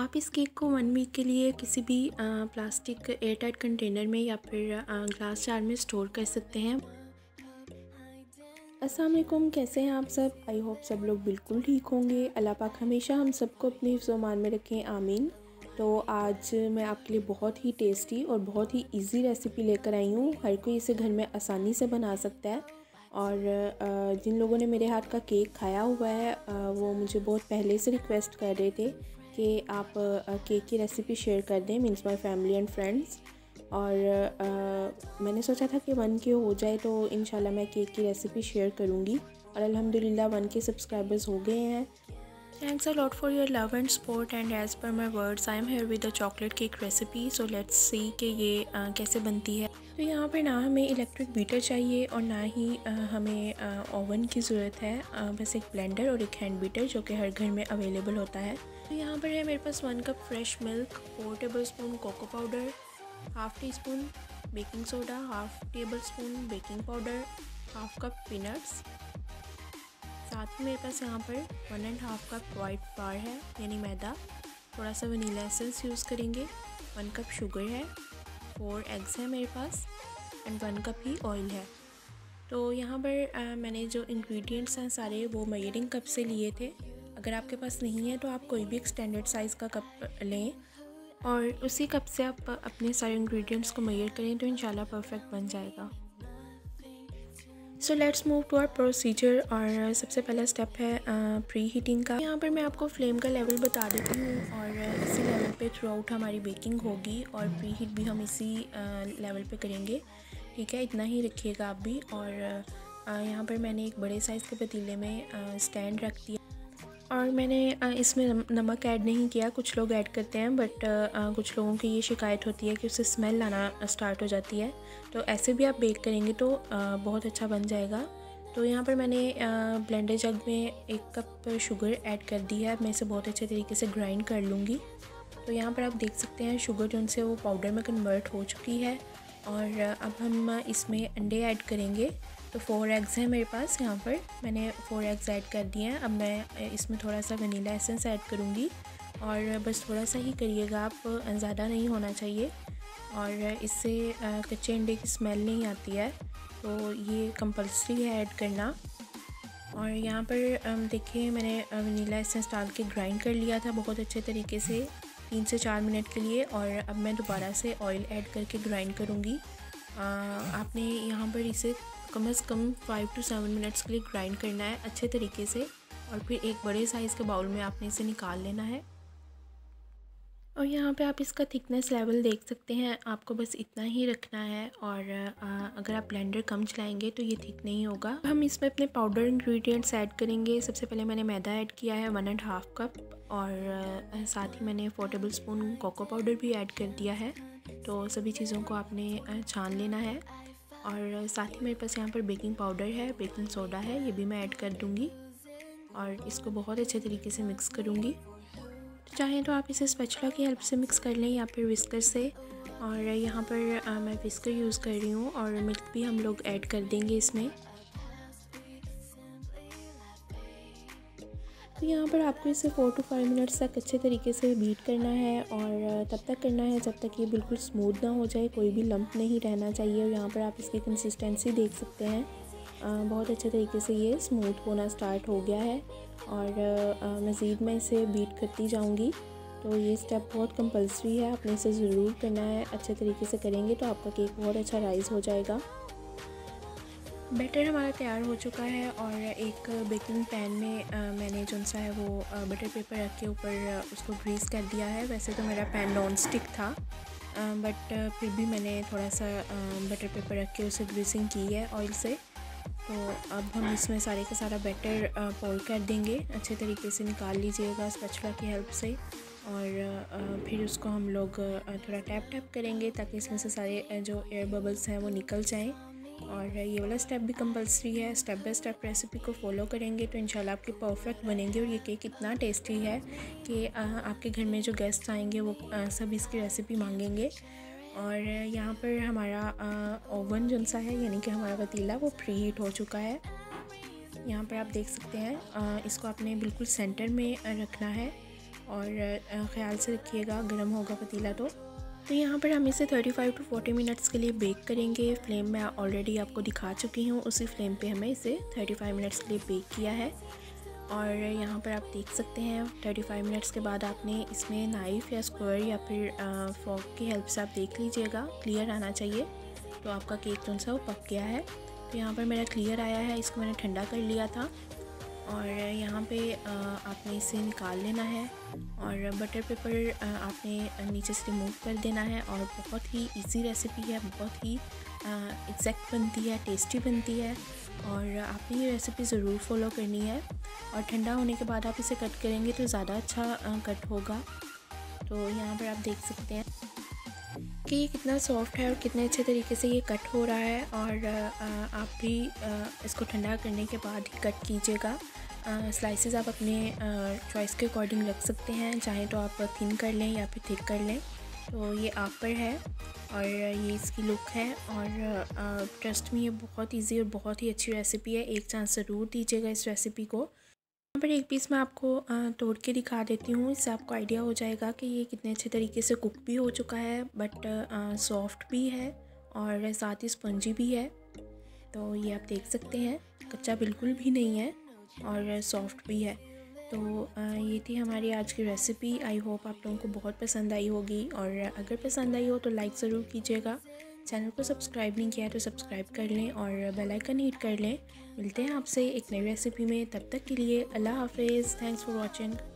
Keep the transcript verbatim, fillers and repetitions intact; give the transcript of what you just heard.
आप इस केक को वन वीक के लिए किसी भी प्लास्टिक एयरटाइट कंटेनर में या फिर ग्लास जार में स्टोर कर सकते हैं। अस्सलाम वालेकुम, कैसे हैं आप सब? आई होप सब लोग बिल्कुल ठीक होंगे। अल्लाह पाक हमेशा हम सबको अपने हिफ्ज़ अमान में रखें, आमीन। तो आज मैं आपके लिए बहुत ही टेस्टी और बहुत ही इजी रेसिपी लेकर आई हूँ। हर कोई इसे घर में आसानी से बना सकता है। और जिन लोगों ने मेरे हाथ का केक खाया हुआ है वो मुझे बहुत पहले से रिक्वेस्ट कर रहे थे कि आप केक की रेसिपी शेयर कर दें means my family and friends. और आ, मैंने सोचा था कि वन के हो जाए तो इंशाल्लाह मैं केक की रेसिपी शेयर करूँगी। और अल्हम्दुलिल्लाह वन के सब्सक्राइबर्स हो गए हैं। Thanks a lot for your love and support and as per my words I am here with a chocolate cake recipe. So let's see कि ये आ, कैसे बनती है। तो यहाँ पे ना हमें इलेक्ट्रिक बीटर चाहिए और ना ही आ, हमें ओवन की ज़रूरत है। आ, बस एक ब्लेंडर और एक हैंड बीटर जो कि हर घर में अवेलेबल होता है। तो यहाँ पर है मेरे पास one cup fresh milk, four tablespoon cocoa powder, half teaspoon baking soda, half tablespoon baking powder, half cup peanuts. साथ ही मेरे पास यहाँ पर one and half cup white flour है यानी मैदा, थोड़ा सा वनीला एसेंस यूज़ करेंगे, वन कप शुगर है, फोर एग्स है मेरे पास एंड वन कप ही ऑयल है। तो यहाँ पर आ, मैंने जो इंग्रेडिएंट्स हैं सारे वो मेजरिंग कप से लिए थे। अगर आपके पास नहीं है तो आप कोई भी एक स्टैंडर्ड साइज़ का कप लें और उसी कप से आप अपने सारे इंग्रेडिएंट्स को मेजर करें तो इंशाल्लाह परफेक्ट बन जाएगा। So let's move to our procedure. और सबसे पहला स्टेप है प्री हीटिंग का। यहाँ पर मैं आपको फ्लेम का लेवल बता देती हूँ और इसी लेवल पे थ्रू आउट हमारी बेकिंग होगी और प्री हीट भी हम इसी लेवल पे करेंगे, ठीक है? इतना ही रखिएगा आप भी। और यहाँ पर मैंने एक बड़े साइज़ के पतीले में स्टैंड रख दिया और मैंने इसमें नमक ऐड नहीं किया। कुछ लोग ऐड करते हैं बट कुछ लोगों की ये शिकायत होती है कि उससे स्मेल आना स्टार्ट हो जाती है। तो ऐसे भी आप बेक करेंगे तो बहुत अच्छा बन जाएगा। तो यहाँ पर मैंने ब्लेंडर जग में एक कप शुगर ऐड कर दी है। मैं इसे बहुत अच्छे तरीके से ग्राइंड कर लूँगी। तो यहाँ पर आप देख सकते हैं शुगर जो उनसे वो पाउडर में कन्वर्ट हो चुकी है। और अब हम इसमें अंडे ऐड करेंगे। तो फोर एग्स हैं मेरे पास, यहाँ पर मैंने फोर एग्स ऐड कर दिए हैं। अब मैं इसमें थोड़ा सा वनीला एसेंस ऐड करूँगी और बस थोड़ा सा ही करिएगा आप, ज़्यादा नहीं होना चाहिए। और इससे कच्चे अंडे की स्मेल नहीं आती है तो ये कंपलसरी है ऐड करना। और यहाँ पर देखिए मैंने वनीला एसेंस डाल के ग्राइंड कर लिया था बहुत अच्छे तरीके से तीन से चार मिनट के लिए। और अब मैं दोबारा से ऑयल ऐड करके ग्राइंड करूँगी। आपने यहाँ पर इसे कम से कम फाइव टू सेवन मिनट्स के लिए ग्राइंड करना है अच्छे तरीके से। और फिर एक बड़े साइज़ के बाउल में आपने इसे निकाल लेना है। और यहाँ पे आप इसका थिकनेस लेवल देख सकते हैं, आपको बस इतना ही रखना है। और आ, अगर आप ब्लेंडर कम चलाएंगे तो ये थिक नहीं होगा। हम इसमें अपने पाउडर इंग्रेडिएंट्स ऐड करेंगे। सबसे पहले मैंने मैदा ऐड किया है वन एंड हाफ़ कप और आ, साथ ही मैंने four tablespoon cocoa powder भी ऐड कर दिया है। तो सभी चीज़ों को आपने छान लेना है। और साथ ही मेरे पास यहाँ पर बेकिंग पाउडर है, बेकिंग सोडा है, ये भी मैं ऐड कर दूँगी और इसको बहुत अच्छे तरीके से मिक्स करूँगी। चाहें तो आप इसे स्पैचुला की हेल्प से मिक्स कर लें या फिर विस्कर से। और यहाँ पर आ, मैं विस्कर यूज़ कर रही हूँ और मिल्क भी हम लोग ऐड कर देंगे इसमें। तो यहाँ पर आपको इसे फोर टू फाइव मिनट्स तक अच्छे तरीके से बीट करना है और तब तक करना है जब तक ये बिल्कुल स्मूथ ना हो जाए, कोई भी लम्प नहीं रहना चाहिए। और यहाँ पर आप इसकी कंसिस्टेंसी देख सकते हैं, आ, बहुत अच्छे तरीके से ये स्मूथ होना स्टार्ट हो गया है। और मज़ीद मैं इसे बीट करती जाऊंगी। तो ये स्टेप बहुत कंपलसरी है, आपने इसे ज़रूर करना है। अच्छे तरीके से करेंगे तो आपका केक बहुत अच्छा राइज़ हो जाएगा। बैटर हमारा तैयार हो चुका है। और एक बेकिंग पैन में आ, मैंने जो सा है वो आ, बटर पेपर रख के ऊपर उसको ग्रीस कर दिया है। वैसे तो मेरा पैन नॉन स्टिक था आ, बट फिर भी मैंने थोड़ा सा आ, बटर पेपर रख के उसे ग्रीसिंग की है ऑयल से। तो अब हम इसमें सारे का सारा बैटर पोर कर देंगे। अच्छे तरीके से निकाल लीजिएगा स्पैचुला की हेल्प से। और फिर उसको हम लोग थोड़ा टैप टैप करेंगे ताकि इसमें से सारे जो एयर बबल्स हैं वो निकल जाएं। और ये वाला स्टेप भी कंपलसरी है। स्टेप बाय स्टेप रेसिपी को फॉलो करेंगे तो इंशाल्लाह आपके परफेक्ट बनेंगे। और ये केक इतना टेस्टी है कि आपके घर में जो गेस्ट आएंगे वो सब इसकी रेसिपी मांगेंगे। और यहाँ पर हमारा ओवन जो सा है यानी कि हमारा पतीला वो प्री हीट हो चुका है। यहाँ पर आप देख सकते हैं, आ, इसको आपने बिल्कुल सेंटर में रखना है। और ख़्याल से रखिएगा, गर्म होगा पतीला तो। तो यहाँ पर हम इसे thirty five to forty minutes के लिए बेक करेंगे। फ्लेम मैं ऑलरेडी आपको दिखा चुकी हूँ, उसी फ्लेम पे हमें इसे थर्टी फाइव मिनट्स के लिए बेक किया है। और यहाँ पर आप देख सकते हैं थर्टी फाइव मिनट्स के बाद आपने इसमें नाइफ़ या स्क्वायर या फिर फॉर्क की हेल्प से आप देख लीजिएगा, क्लियर आना चाहिए। तो आपका केक जो सा वो पक गया है। तो यहाँ पर मेरा क्लियर आया है, इसको मैंने ठंडा कर लिया था। और यहाँ पे आपने इसे निकाल लेना है और बटर पेपर आपने नीचे से रिमूव कर देना है। और बहुत ही इजी रेसिपी है, बहुत ही एग्जैक्ट बनती है, टेस्टी बनती है। और आपने ये रेसिपी ज़रूर फॉलो करनी है। और ठंडा होने के बाद आप इसे कट करेंगे तो ज़्यादा अच्छा कट होगा। तो यहाँ पर आप देख सकते हैं कि ये कितना सॉफ्ट है और कितने अच्छे तरीके से ये कट हो रहा है। और आप भी इसको ठंडा करने के बाद ही कट कीजिएगा। स्लाइसेस आप अपने चॉइस के अकॉर्डिंग रख सकते हैं, चाहे तो आप थिन कर लें या फिर थिक कर लें। तो ये आप पर है और ये इसकी लुक है। और ट्रस्ट में ये बहुत ईजी और बहुत ही अच्छी रेसिपी है, एक चांस ज़रूर दीजिएगा इस रेसिपी को। यहाँ पर एक पीस मैं आपको तोड़ के दिखा देती हूँ, इससे आपको आइडिया हो जाएगा कि ये कितने अच्छे तरीके से कुक भी हो चुका है, बट सॉफ्ट भी है और साथ ही स्पंजी भी है। तो ये आप देख सकते हैं, कच्चा बिल्कुल भी नहीं है और सॉफ्ट भी है। तो आ, ये थी हमारी आज की रेसिपी। आई होप आप लोगों को बहुत पसंद आई होगी, और अगर पसंद आई हो तो लाइक ज़रूर कीजिएगा। चैनल को सब्सक्राइब नहीं किया है तो सब्सक्राइब कर लें और बेल आइकन हिट कर लें। मिलते हैं आपसे एक नई रेसिपी में, तब तक के लिए अल्लाह हाफिज़। Thanks for watching.